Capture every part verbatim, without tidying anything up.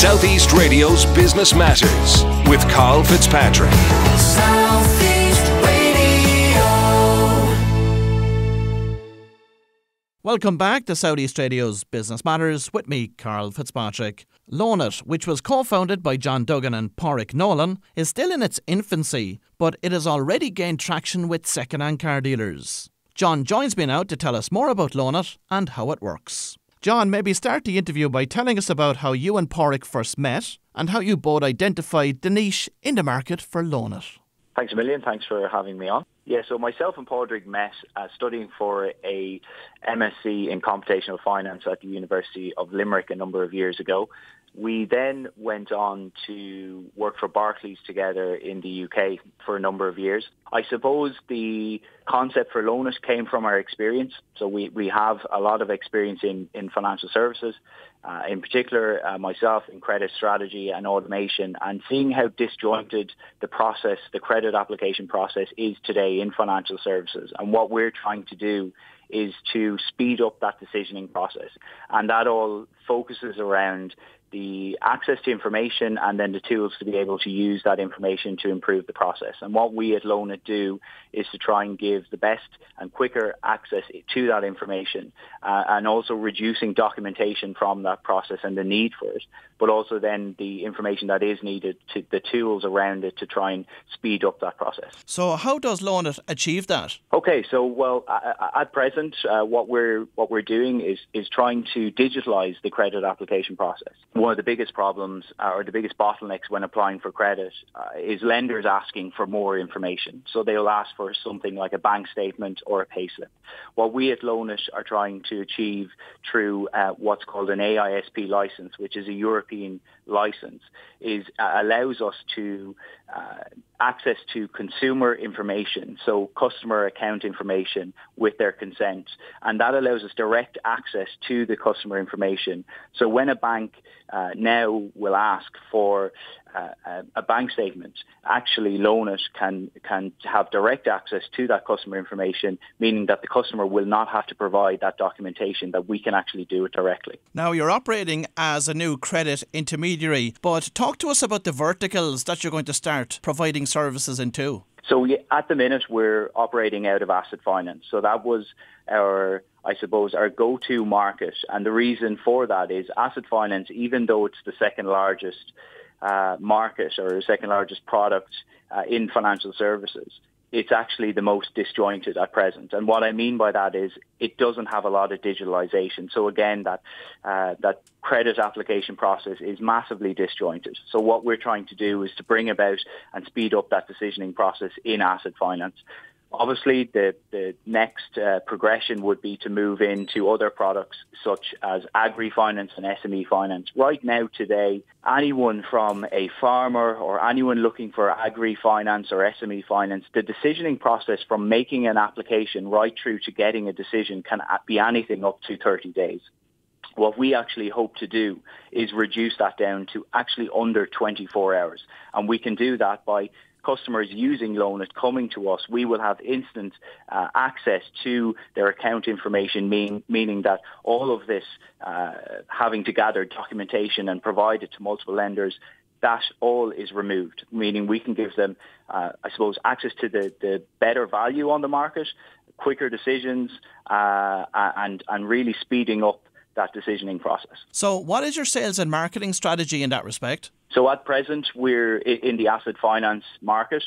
Southeast Radio's Business Matters with Karl Fitzpatrick. Southeast Radio. Welcome back to Southeast Radio's Business Matters with me, Karl Fitzpatrick. LoanITT, which was co-founded by John Duggan and Patrick Nolan, is still in its infancy, but it has already gained traction with second-hand car dealers. John joins me now to tell us more about LoanITT and how it works. John, maybe start the interview by telling us about how you and Podrick first met and how you both identified the niche in the market for LoanITT. Thanks a million. Thanks for having me on. Yeah, so myself and Podrick met uh, studying for a M S c in Computational Finance at the University of Limerick a number of years ago. We then went on to work for Barclays together in the U K for a number of years. I suppose the concept for LoanITT came from our experience. So we, we have a lot of experience in, in financial services, uh, in particular uh, myself in credit strategy and automation, and seeing how disjointed the process, the credit application process is today in financial services. And what we're trying to do is to speed up that decisioning process. And that all focuses around the access to information and then the tools to be able to use that information to improve the process. And what we at LoanITT do is to try and give the best and quicker access to that information uh, and also reducing documentation from that process and the need for it, but also then the information that is needed, to the tools around it to try and speed up that process. So how does LoanITT achieve that? Okay, so well, at present, uh, what we're what we're doing is, is trying to digitalise the credit application process. One of the biggest problems uh, or the biggest bottlenecks when applying for credit uh, is lenders asking for more information. So they'll ask for something like a bank statement or a payslip. What we at LoanITT are trying to achieve through uh, what's called an A I S P license, which is a European license, is uh, allows us to uh, access to consumer information, so customer account information with their consent. And that allows us direct access to the customer information. So when a bank Uh, now will ask for uh, a bank statement, actually LoanITT can can have direct access to that customer information, meaning that the customer will not have to provide that documentation, that we can actually do it directly. Now, you're operating as a new credit intermediary, but talk to us about the verticals that you're going to start providing services into. So at the minute, we're operating out of asset finance. So that was our, I suppose, our go-to market. And the reason for that is asset finance, even though it's the second largest uh, market or second largest product uh, in financial services, it's actually the most disjointed at present. And what I mean by that is it doesn't have a lot of digitalization. So again, that uh, that credit application process is massively disjointed. So what we're trying to do is to bring about and speed up that decisioning process in asset finance. Obviously, the, the next uh, progression would be to move into other products such as agri-finance and S M E finance. Right now, today, anyone from a farmer or anyone looking for agri-finance or S M E finance, the decisioning process from making an application right through to getting a decision can be anything up to thirty days. What we actually hope to do is reduce that down to actually under twenty-four hours. And we can do that by customers using LoanITT coming to us. We will have instant uh, access to their account information, mean, meaning that all of this uh, having to gather documentation and provide it to multiple lenders, that all is removed, meaning we can give them, uh, I suppose, access to the, the better value on the market, quicker decisions, uh, and, and really speeding up that decisioning process. So what is your sales and marketing strategy in that respect? So at present, we're in the asset finance market.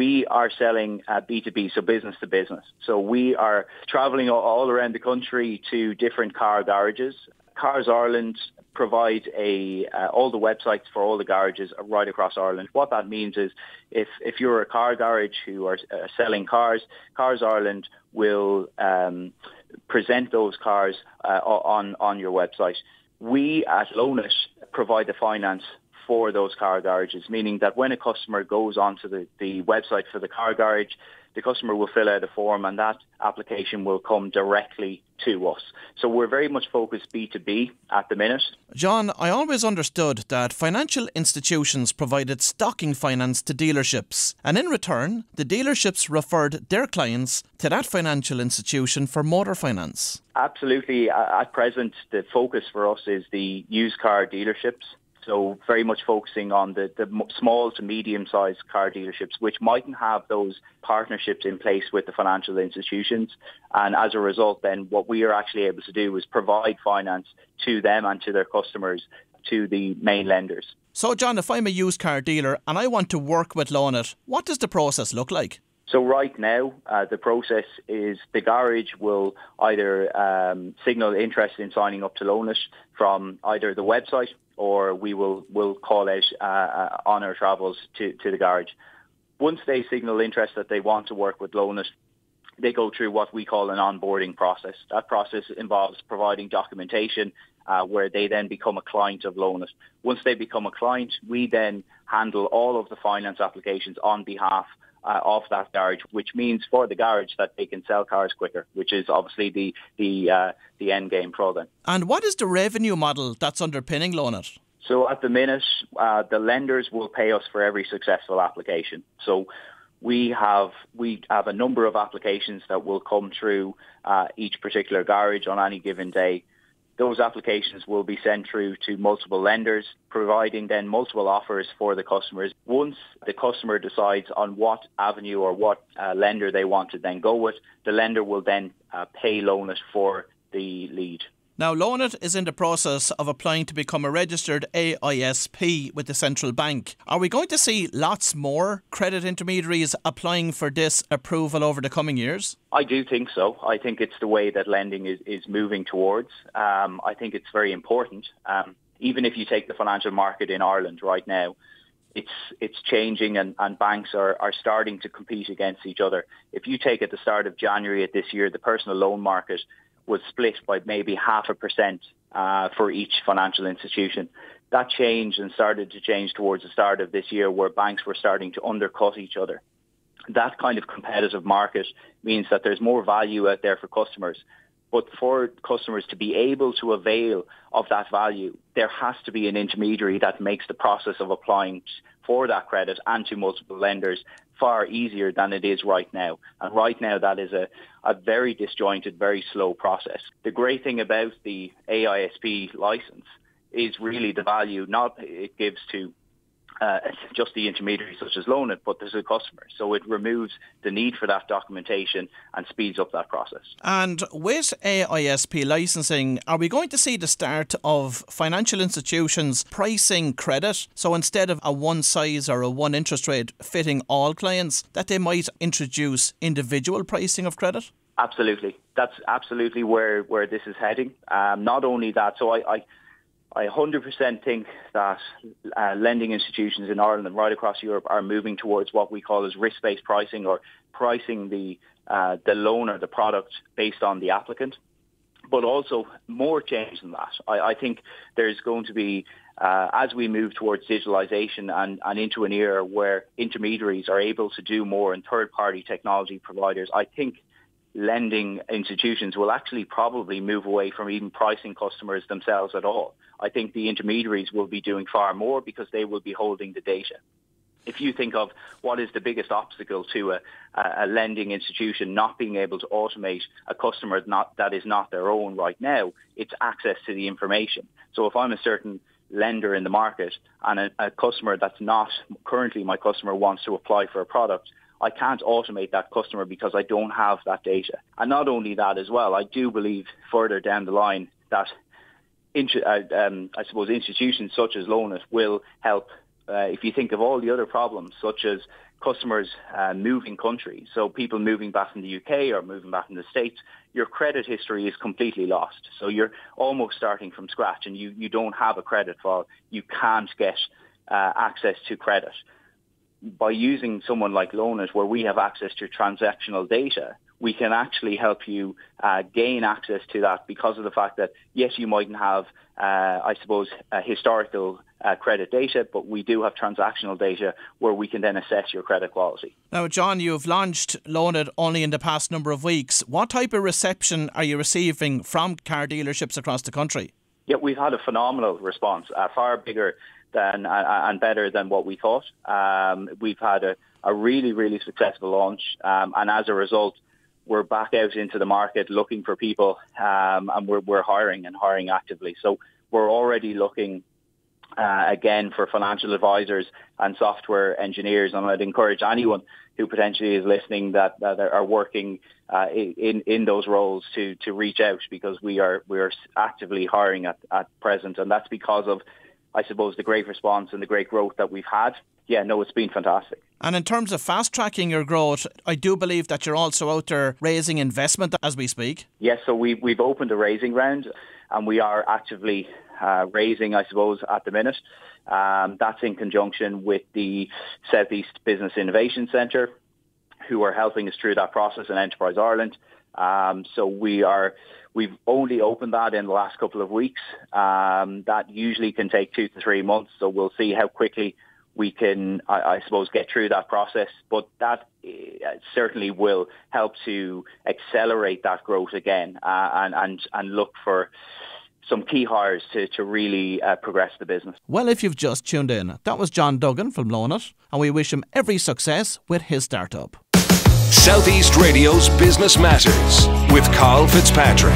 We are selling uh, B to B, so business to business. So we are traveling all around the country to different car garages. Cars Ireland provide a, uh, all the websites for all the garages right across Ireland. What that means is if, if you're a car garage who are uh, selling cars, Cars Ireland will um, present those cars uh, on, on your website. We at LoanITT provide the finance for those car garages, meaning that when a customer goes onto the, the website for the car garage, the customer will fill out a form and that application will come directly to us. So we're very much focused B to B at the minute. John, I always understood that financial institutions provided stocking finance to dealerships, and in return, the dealerships referred their clients to that financial institution for motor finance. Absolutely. At present, the focus for us is the used car dealerships. So very much focusing on the, the small to medium-sized car dealerships, which mightn't have those partnerships in place with the financial institutions. And as a result, then what we are actually able to do is provide finance to them and to their customers, to the main lenders. So, John, if I'm a used car dealer and I want to work with LoanIT, what does the process look like? So right now, uh, the process is the garage will either um, signal interest in signing up to LoanIT from either the website, or we will will call out uh, on our travels to, to the garage. Once they signal interest that they want to work with LoanIT, they go through what we call an onboarding process. That process involves providing documentation uh, where they then become a client of LoanIT. Once they become a client, we then handle all of the finance applications on behalf Uh, off that garage, which means for the garage that they can sell cars quicker, which is obviously the the uh, the end game for them. And what is the revenue model that's underpinning LoanIT? So at the minute, uh, the lenders will pay us for every successful application. So we have we have a number of applications that will come through uh, each particular garage on any given day. Those applications will be sent through to multiple lenders, providing then multiple offers for the customers. Once the customer decides on what avenue or what uh, lender they want to then go with, the lender will then uh, pay LoanIT for the lead. Now, LoanIT is in the process of applying to become a registered A I S P with the central bank. Are we going to see lots more credit intermediaries applying for this approval over the coming years? I do think so. I think it's the way that lending is, is moving towards. Um, I think it's very important. Um, even if you take the financial market in Ireland right now, it's it's changing and, and banks are, are starting to compete against each other. If you take at the start of January of this year, the personal loan market was split by maybe half a percent uh, for each financial institution. That changed and started to change towards the start of this year, where banks were starting to undercut each other. That kind of competitive market means that there's more value out there for customers. But for customers to be able to avail of that value, there has to be an intermediary that makes the process of applying for that credit and to multiple lenders far easier than it is right now. And right now, that is a, a very disjointed, very slow process. The great thing about the A I S P license is really the value not it gives to Uh, just the intermediary such as LoanIT, but there's a customer. So it removes the need for that documentation and speeds up that process. And with A I S P licensing, are we going to see the start of financial institutions pricing credit? So instead of a one size or a one interest rate fitting all clients, that they might introduce individual pricing of credit? Absolutely. That's absolutely where, where this is heading. Um, not only that, so I... I I one hundred percent think that uh, lending institutions in Ireland and right across Europe are moving towards what we call as risk-based pricing, or pricing the uh, the loan or the product based on the applicant. But also more change than that. I, I think there's going to be, uh, as we move towards digitalisation and, and into an era where intermediaries are able to do more and third-party technology providers, I think lending institutions will actually probably move away from even pricing customers themselves at all. I think the intermediaries will be doing far more because they will be holding the data. If you think of what is the biggest obstacle to a, a lending institution not being able to automate a customer not, that is not their own right now, it's access to the information. So if I'm a certain lender in the market and a, a customer that's not currently my customer wants to apply for a product, I can't automate that customer because I don't have that data. And not only that as well, I do believe further down the line that um, I suppose institutions such as LoanIT will help. Uh, if you think of all the other problems, such as customers uh, moving countries, so people moving back from the U K or moving back from the States, your credit history is completely lost. So you're almost starting from scratch and you, you don't have a credit file. You can't get uh, access to credit. By using someone like LoanIT, where we have access to transactional data, we can actually help you uh, gain access to that because of the fact that, yes, you mightn't have, uh, I suppose, uh, historical uh, credit data, but we do have transactional data where we can then assess your credit quality. Now, John, you've launched LoanIT only in the past number of weeks. What type of reception are you receiving from car dealerships across the country? Yeah, we've had a phenomenal response, uh, far bigger than uh, and better than what we thought. Um, we've had a, a really, really successful launch, um, and as a result, we're back out into the market looking for people, um, and we're, we're hiring and hiring actively. So we're already looking uh, again, for financial advisors and software engineers. And I'd encourage anyone who potentially is listening that, that are working uh, in in those roles to to reach out, because we are we are actively hiring at, at present, and that's because of, I suppose, the great response and the great growth that we've had. Yeah, no, it's been fantastic. And in terms of fast-tracking your growth, I do believe that you're also out there raising investment as we speak. Yes, so we, we've opened a raising round, and we are actively uh, raising, I suppose, at the minute. Um, that's in conjunction with the Southeast Business Innovation Centre, who are helping us through that process, in Enterprise Ireland. Um, so we are, we've only opened that in the last couple of weeks. Um, that usually can take two to three months, so we'll see how quickly we can, I, I suppose, get through that process. But that certainly will help to accelerate that growth again, uh, and, and, and look for some key hires to, to really uh, progress the business. Well, if you've just tuned in, that was John Duggan from LoanITT, and we wish him every success with his startup. Southeast Radio's Business Matters with Karl Fitzpatrick.